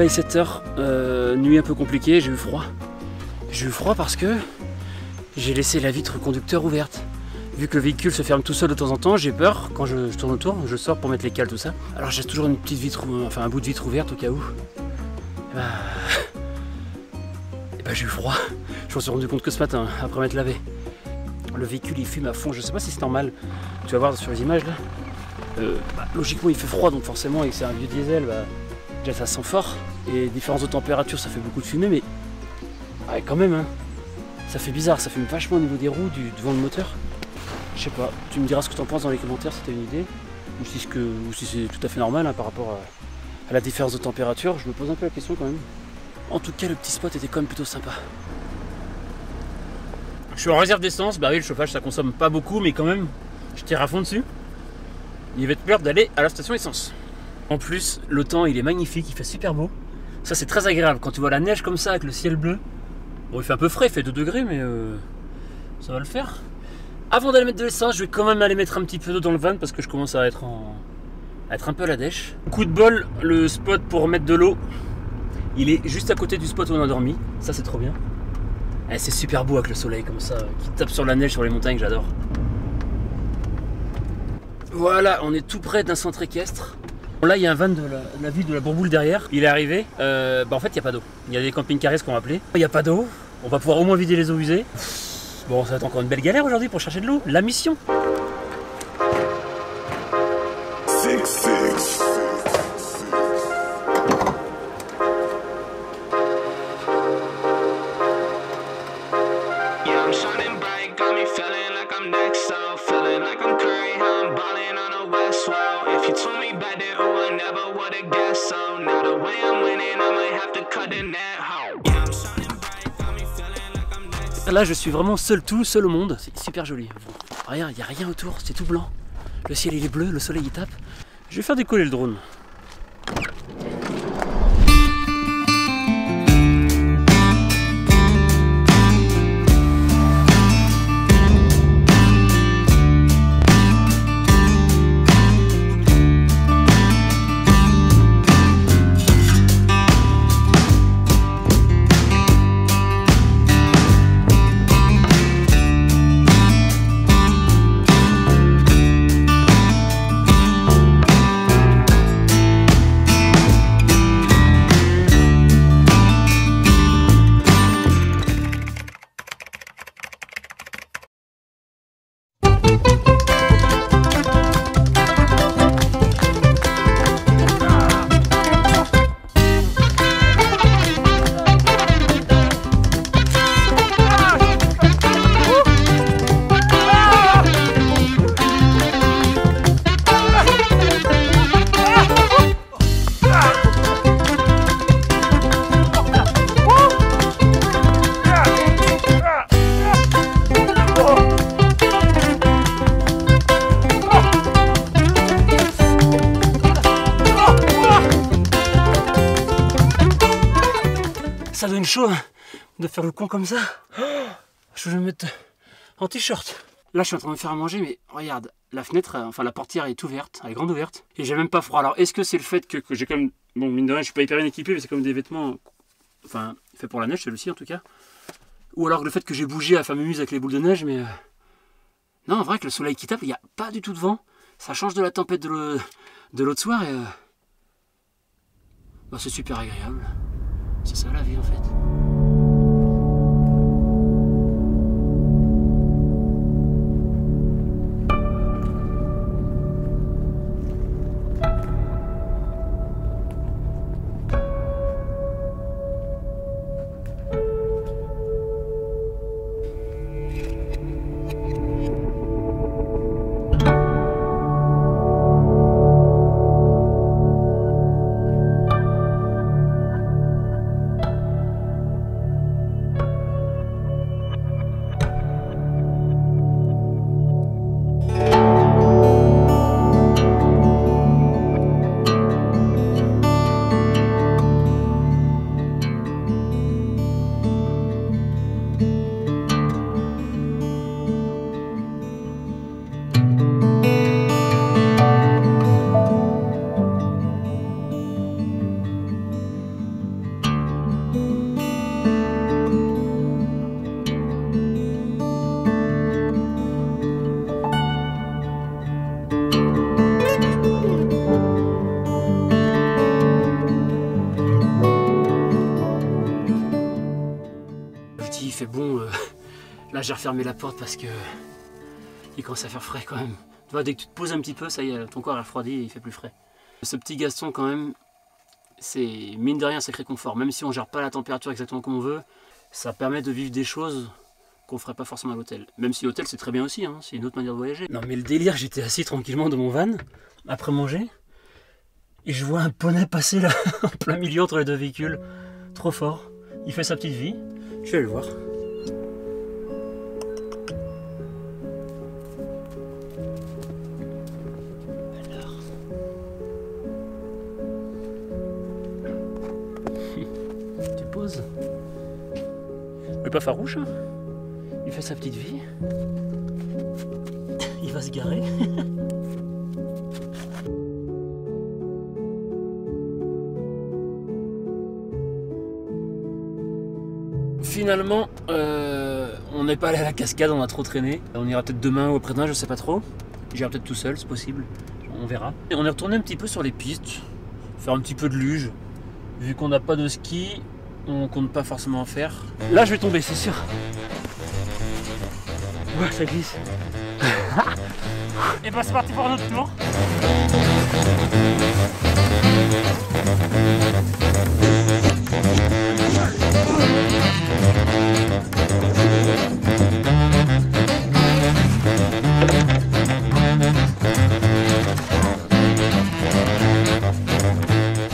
réveil 7h, nuit un peu compliquée, j'ai eu froid. J'ai eu froid parce que j'ai laissé la vitre conducteur ouverte. Vu que le véhicule se ferme tout seul de temps en temps, j'ai peur, quand je tourne autour, je sors pour mettre les cales, tout ça. Alors j'ai toujours une petite vitre, enfin un bout de vitre ouverte au cas où. Et bah j'ai eu froid. Je m'en suis rendu compte que ce matin, après m'être lavé. Le véhicule il fume à fond, je sais pas si c'est normal. Tu vas voir sur les images là. Logiquement il fait froid donc forcément, et que c'est un vieux diesel, bah, déjà ça sent fort. Et différence de température ça fait beaucoup de fumée, mais ouais, quand même hein. Ça fait bizarre, ça fume vachement au niveau des roues, du devant le moteur. Je sais pas, tu me diras ce que t'en penses dans les commentaires si t'as une idée, ou si c'est tout à fait normal hein, par rapport à la différence de température. Je me pose un peu la question quand même. En tout cas le petit spot était quand même plutôt sympa. Je suis en réserve d'essence, bah oui le chauffage ça consomme pas beaucoup mais quand même je tire à fond dessus. Il va être peur d'aller à la station essence. En plus le temps il est magnifique, il fait super beau. Ça c'est très agréable quand tu vois la neige comme ça avec le ciel bleu. Bon il fait un peu frais, il fait 2 degrés mais ça va le faire. Avant d'aller mettre de l'essence je vais quand même aller mettre un petit peu d'eau dans le van parce que je commence à être un peu à la dèche. Coup de bol, le spot pour mettre de l'eau il est juste à côté du spot où on a dormi, ça c'est trop bien. Eh, c'est super beau avec le soleil comme ça, qui tape sur la neige, sur les montagnes, j'adore. Voilà, on est tout près d'un centre équestre. Bon, là, il y a un van de la ville de la Bourboule derrière. Il est arrivé, bah, en fait, il n'y a pas d'eau. Il y a des camping-caristes qu'on va appeler. Il n'y a pas d'eau, on va pouvoir au moins vider les eaux usées. Bon, ça va être encore une belle galère aujourd'hui pour chercher de l'eau, la mission. Là je suis vraiment seul au monde, c'est super joli. Regarde, il n'y a rien autour, c'est tout blanc. Le ciel il est bleu, le soleil il tape. Je vais faire décoller le drone. Ça donne chaud de faire le con comme ça. Je vais me mettre en t-shirt. Là je suis en train de me faire à manger mais regarde, la fenêtre, enfin la portière est ouverte, elle est grande ouverte. Et j'ai même pas froid. Alors est-ce que c'est le fait que j'ai quand même... Bon mine de rien je suis pas hyper bien équipé mais c'est comme des vêtements... Enfin fait pour la neige celui-ci en tout cas. Ou alors le fait que j'ai bougé à la fameuse avec les boules de neige mais... Non en vrai que le soleil qui tape, il n'y a pas du tout de vent. Ça change de la tempête de l'autre soir et... Bah, c'est super agréable. C'est ça la vie en fait. il fait bon. Là j'ai refermé la porte parce que il commence à faire frais quand même. Tu vois, dès que tu te poses un petit peu, ça y est, ton corps est refroidi et il fait plus frais. Ce petit Gaston quand même, c'est mine de rien un sacré confort. Même si on ne gère pas la température exactement comme on veut, ça permet de vivre des choses qu'on ferait pas forcément à l'hôtel. Même si l'hôtel c'est très bien aussi, hein, c'est une autre manière de voyager. Non mais le délire, j'étais assis tranquillement dans mon van, après manger, et je vois un poney passer là, en plein milieu entre les deux véhicules, trop fort. Il fait sa petite vie, je vais le voir. Alors... tu poses. Mais pas farouche, hein. Il fait sa petite vie, il va se garer. Finalement, on n'est pas allé à la cascade, on a trop traîné. On ira peut-être demain ou après-demain, je sais pas trop. J'irai peut-être tout seul, c'est possible, on verra. Et on est retourné un petit peu sur les pistes, faire un petit peu de luge. Vu qu'on n'a pas de ski, on compte pas forcément en faire. Là, je vais tomber, c'est sûr. Ouais, ça glisse. Et ben c'est parti pour notre tour.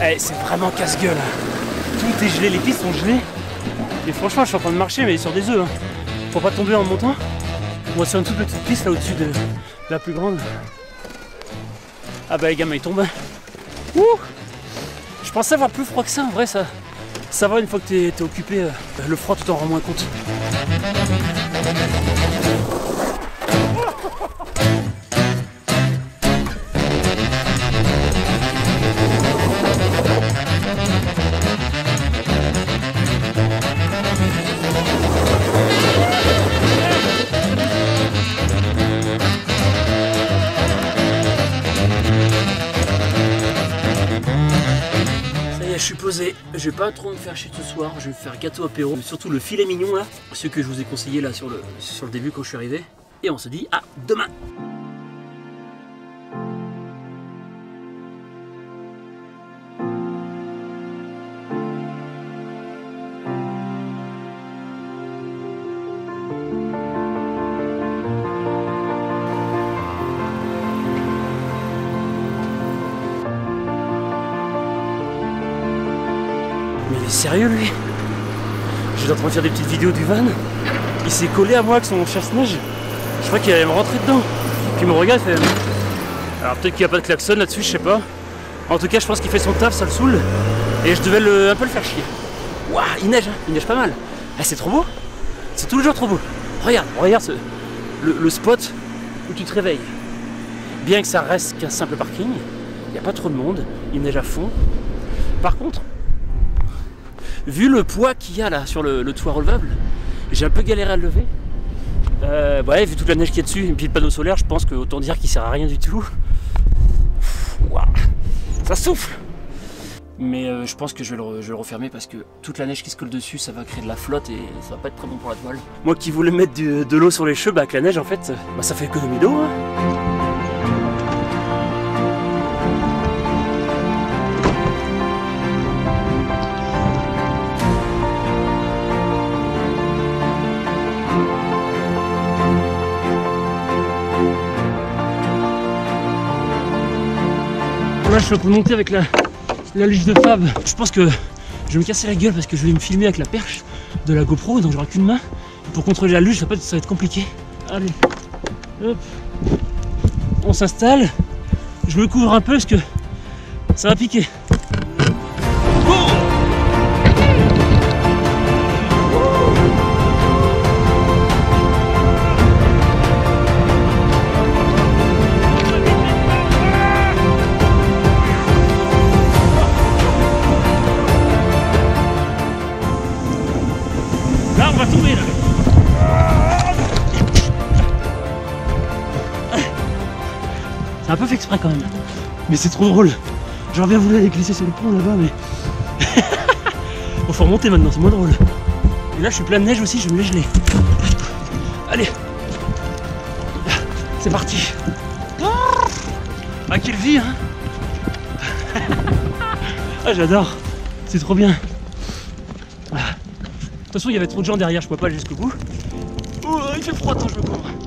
Hey, c'est vraiment casse-gueule. Tout est gelé, les pistes sont gelées. Et franchement, je suis en train de marcher, mais sur des œufs. Pour pas tomber en montant. On va sur une toute petite piste là au-dessus de la plus grande. Ah bah les gamins ils tombent. Ouh, je pensais avoir plus froid que ça, en vrai ça va une fois que t'es occupé, le froid tu t'en rends moins compte. Je suis posé, je vais pas trop me faire chier ce soir, je vais me faire gâteau apéro, surtout le filet mignon là, ce que je vous ai conseillé là sur le début quand je suis arrivé, et on se dit à demain. Il est sérieux lui? J'étais en train de faire des petites vidéos du van. Il s'est collé à moi avec son chasse-neige. Je crois qu'il allait me rentrer dedans. Puis il me regarde et fait... Alors peut-être qu'il n'y a pas de klaxon là-dessus, je sais pas. En tout cas, je pense qu'il fait son taf, ça le saoule. Et je devais un peu le faire chier. Waouh, il neige, hein. Il neige pas mal. Ah, c'est trop beau. C'est tout le jour trop beau. Regarde le spot où tu te réveilles. Bien que ça reste qu'un simple parking, il n'y a pas trop de monde, il neige à fond. Par contre, vu le poids qu'il y a là sur le toit relevable, j'ai un peu galéré à le lever. Ouais, vu toute la neige qu'il y a dessus et puis le panneau solaire, je pense que autant dire qu'il sert à rien du tout. Ouah, ça souffle. Mais je pense que je vais le refermer parce que toute la neige qui se colle dessus, ça va créer de la flotte et ça va pas être très bon pour la toile. Moi qui voulais mettre de l'eau sur les cheveux, bah avec la neige en fait, bah ça fait économie d'eau. Hein. Là, je suis en train de monter avec la luge de Fab'. Je pense que je vais me casser la gueule parce que je vais me filmer avec la perche de la GoPro, donc j'aurai qu'une main. Pour contrôler la luge, ça va être compliqué. Allez, hop, on s'installe. Je me couvre un peu parce que ça va piquer. C'est un peu fait exprès quand même, mais c'est trop drôle. J'aurais bien voulu aller glisser sur le pont là-bas, mais... Faut remonter maintenant, c'est moins drôle. Et là, je suis plein de neige aussi, je vais me les geler. Allez, c'est parti. Ah, quelle vie, hein. Ah, j'adore, c'est trop bien. Ah. De toute façon, il y avait trop de gens derrière, je peux pas aller jusqu'au bout. Oh, il fait froid, attends, je me couvre.